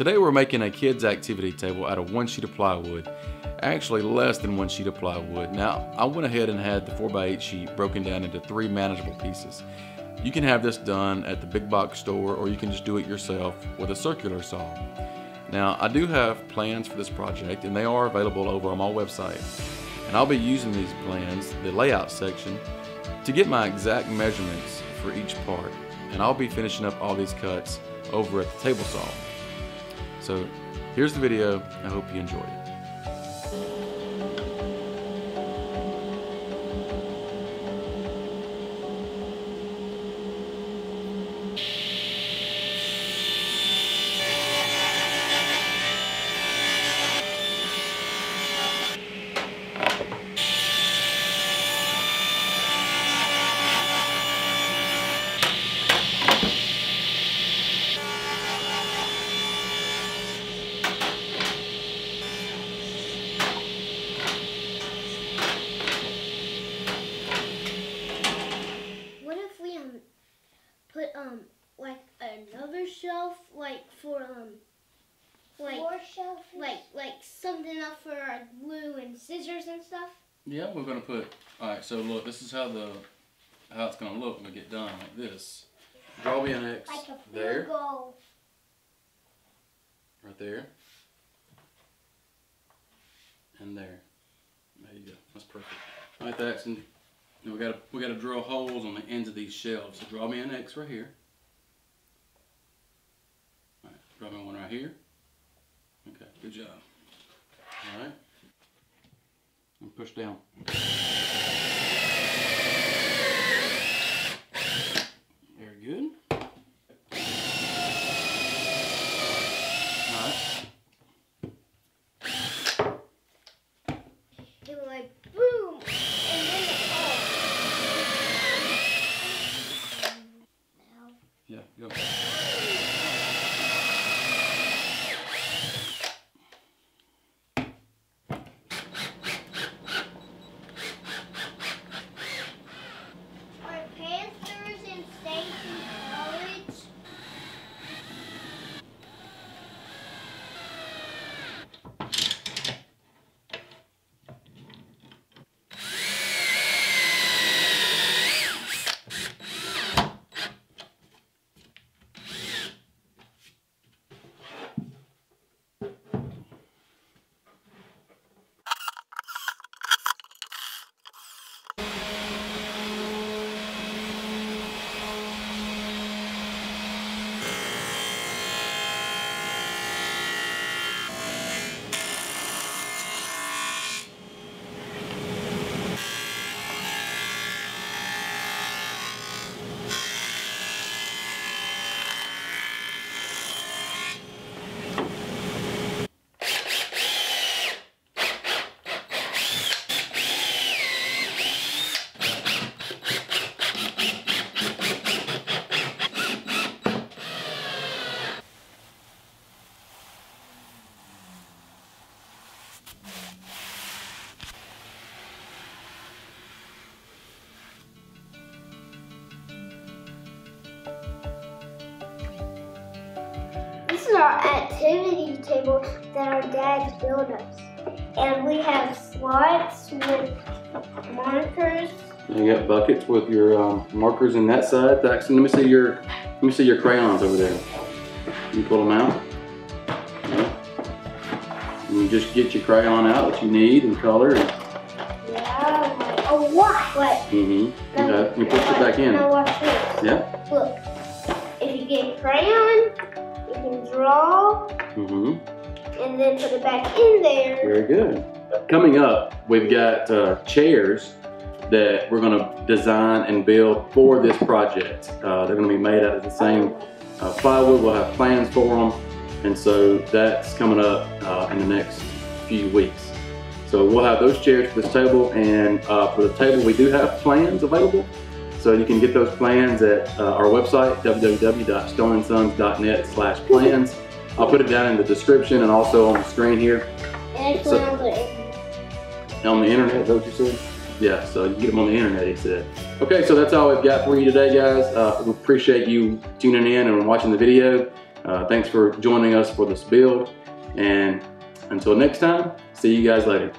Today we're making a kids activity table out of one sheet of plywood, actually less than one sheet of plywood. Now I went ahead and had the 4x8 sheet broken down into 3 manageable pieces. You can have this done at the big box store, or you can just do it yourself with a circular saw. Now I do have plans for this project and they are available over on my website. And I'll be using these plans, the layout section, to get my exact measurements for each part. And I'll be finishing up all these cuts over at the table saw. So here's the video, I hope you enjoy it. Like another shelf, like for more shelves, like something up for our glue and scissors and stuff. Yeah, we're gonna put. All right, so look, this is how it's gonna look when we get done, like this. Draw me an X like there, goal. Right there, and there. There you go. That's perfect. All right, that's. Now we gotta drill holes on the ends of these shelves. So draw me an X right here. All right, draw me one right here. Okay, good job. All right, and push down. Very good. All right. It was like boom. Go. Are Panthers in state in college? This is our activity table that our dad built us. And we have slots with markers. And you got buckets with your markers in that side. Let me see your crayons over there. You pull them out. Yeah. And you just get your crayon out that you need and color. And... yeah, like a lot. Mm-hmm. No, okay. You push it back in. Now watch this. Yeah. Look, if you get a crayon, draw, and then put it back in there. Very good. Coming up, we've got chairs that we're going to design and build for this project. They're going to be made out of the same plywood. We'll have plans for them, and so that's coming up in the next few weeks. So we'll have those chairs for this table, and for the table we do have plans available. So you can get those plans at our website, www.stoneandsons.net/plans. I'll put it down in the description and also on the screen here. And so, on the internet, is that what you said? Yeah, so you can get them on the internet, he said. Okay, so that's all we've got for you today, guys. We appreciate you tuning in and watching the video. Thanks for joining us for this build, and until next time, see you guys later.